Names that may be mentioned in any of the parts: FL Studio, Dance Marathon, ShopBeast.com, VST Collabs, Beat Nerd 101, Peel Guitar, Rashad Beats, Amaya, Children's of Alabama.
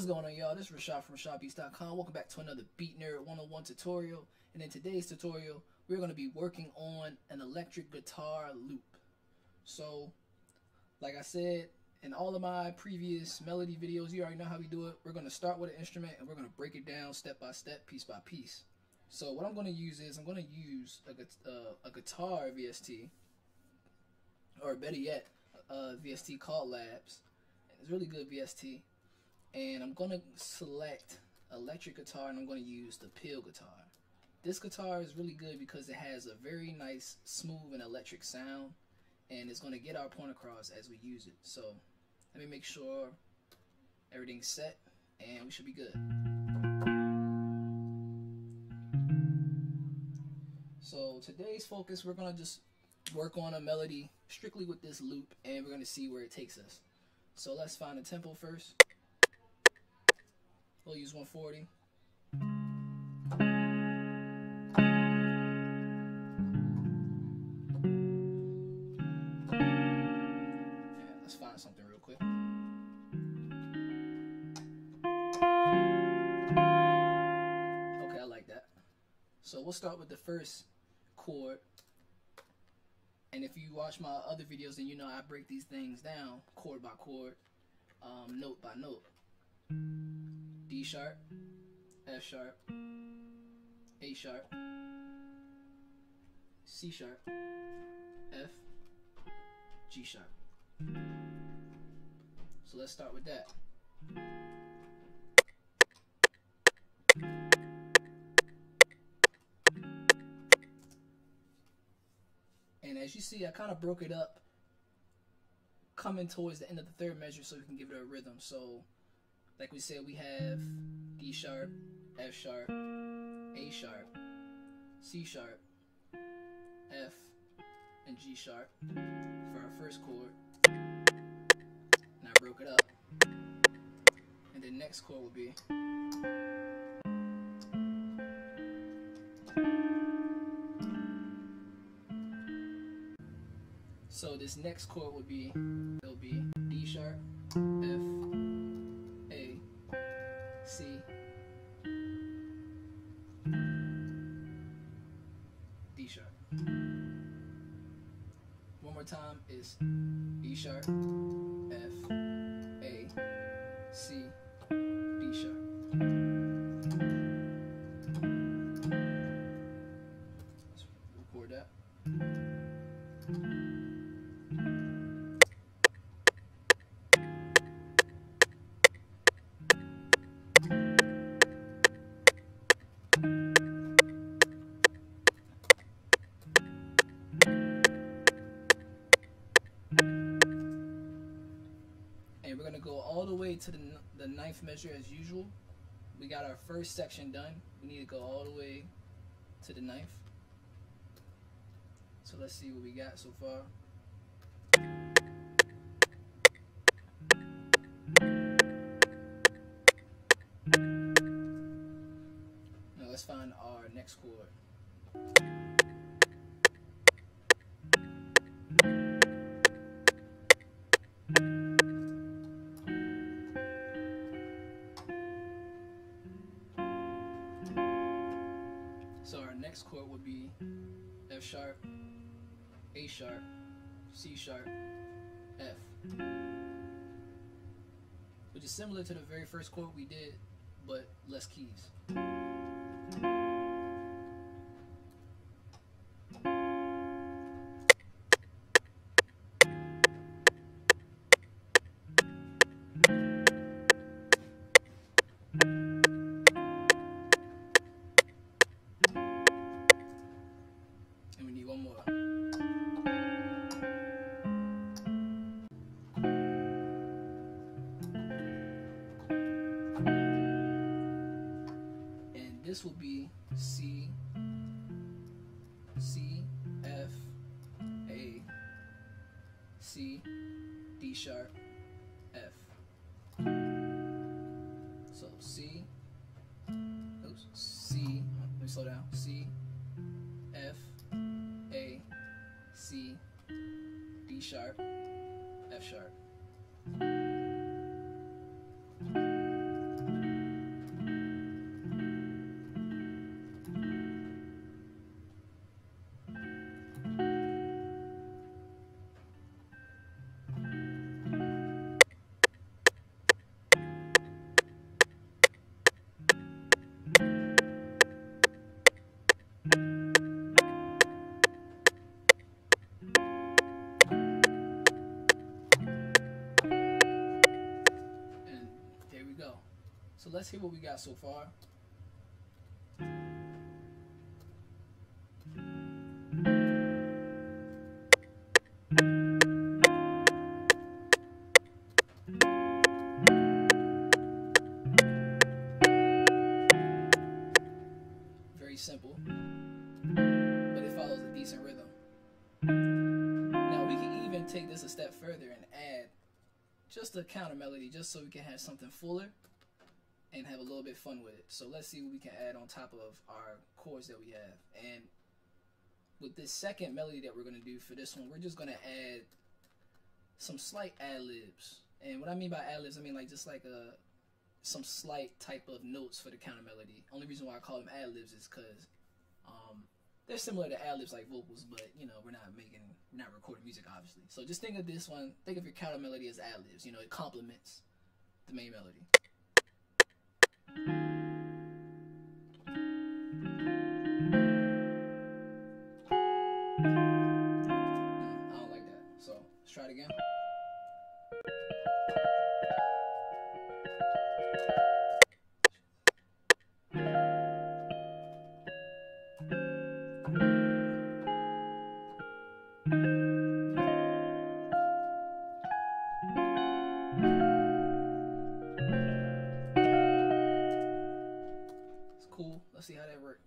What's going on, y'all? This is Rashad from ShopBeast.com. Welcome back to another Beat Nerd 101 tutorial. And in today's tutorial, we're going to be working on an electric guitar loop. So, like I said, in all of my previous melody videos, you already know how we do it. We're going to start with an instrument and we're going to break it down step by step, piece by piece. So what I'm going to use is, I'm going to use a guitar VST, or better yet, a VST Collabs. It's really good VST. And I'm going to select electric guitar, and I'm going to use the Peel guitar. This guitar is really good because it has a very nice, smooth, and electric sound, and it's going to get our point across as we use it. So let me make sure everything's set, and we should be good. So today's focus, we're going to just work on a melody strictly with this loop, and we're going to see where it takes us. So let's find a tempo first. We'll use 140. Yeah, let's find something real quick. Okay, I like that. So we'll start with the first chord. And if you watch my other videos, then you know I break these things down chord by chord, note by note. D sharp, F sharp, A sharp, C sharp, F, G sharp. So let's start with that. And as you see, I kind of broke it up coming towards the end of the third measure so we can give it a rhythm. So, like we said, we have D sharp, F sharp, A sharp, C sharp, F, and G sharp for our first chord. And I broke it up. And the next chord would be. So this next chord would be, it'll be D sharp, F, C, D sharp. One more time is E sharp, F, A, C, D sharp. Let's record that. All the way to the ninth measure as usual. We got our first section done. We need to go all the way to the ninth. So let's see what we got so far. Now let's find our next chord. Next chord would be F sharp, A sharp, C sharp, F, which is similar to the very first chord we did, but less keys. This will be C, C, F, A, C, D sharp, F. So C, oops, C, let me slow down, C, F, A, C, D sharp, F sharp. So let's hear what we got so far. Very simple, but it follows a decent rhythm. Now we can even take this a step further and add just a counter melody, just so we can have something fuller and have a little bit fun with it. So let's see what we can add on top of our chords that we have. And with this second melody that we're going to do for this one, we're just going to add some slight ad-libs. And what I mean by ad-libs, I mean like just like some slight type of notes for the counter melody. Only reason why I call them ad-libs is because they're similar to ad-libs like vocals, but you know, we're not recording music, obviously. So just think of this one, think of your counter melody as ad-libs. You know, it complements the main melody. I don't like that, so let's try it again. Let's see how that works.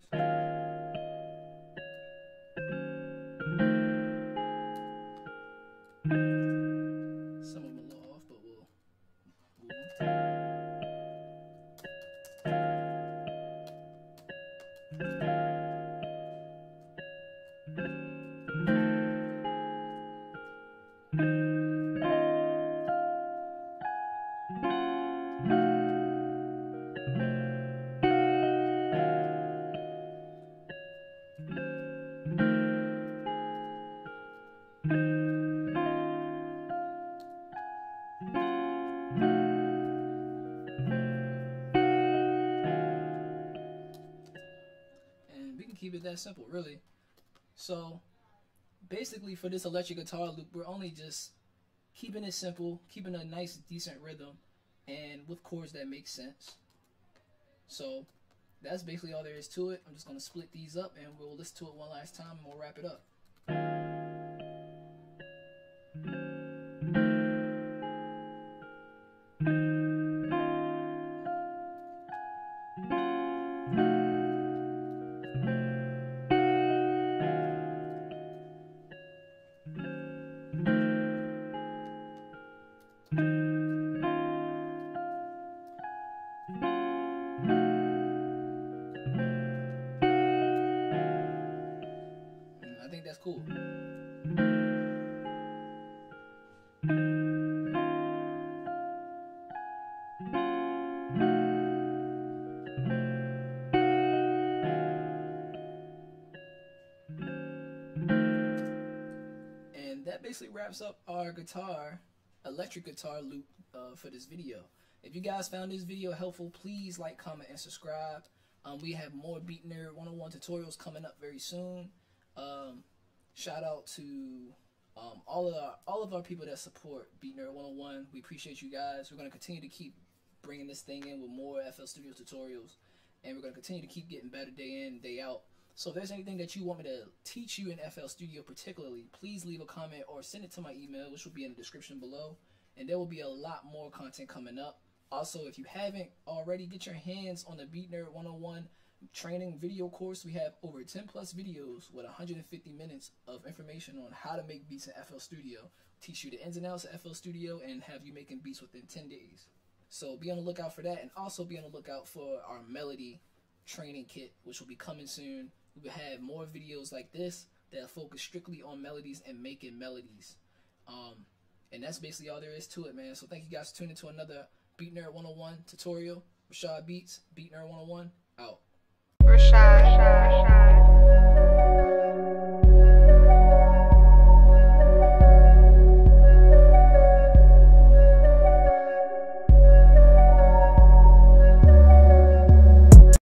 Some of them a little off, but we'll move them. Keep it that simple, really. So basically for this electric guitar loop, we're only just keeping it simple, keeping a nice decent rhythm and with chords that make sense. So that's basically all there is to it. I'm just going to split these up and we'll listen to it one last time and we'll wrap it up. That's cool. And that basically wraps up our electric guitar loop for this video. If you guys found this video helpful, please like, comment, and subscribe. We have more Beat Nerd 101 tutorials coming up very soon. Shout out to all of our people that support Beat Nerd 101. We appreciate you guys. We're going to continue to keep bringing this thing in with more FL Studio tutorials, and we're going to continue to keep getting better day in, day out. So if there's anything that you want me to teach you in FL Studio particularly, please leave a comment or send it to my email, which will be in the description below, and there will be a lot more content coming up. Also, if you haven't already, get your hands on the Beat Nerd 101 training video course. We have over 10+ videos with 150 minutes of information on how to make beats in FL Studio, teach you the ins and outs of FL Studio, and have you making beats within 10 days. So be on the lookout for that, and also be on the lookout for our melody training kit, which will be coming soon. We will have more videos like this that focus strictly on melodies and making melodies. And that's basically all there is to it, man. So thank you guys for tuning into another Beat Nerd 101 tutorial. Rashad Beats, Beat Nerd 101, out. Rashad.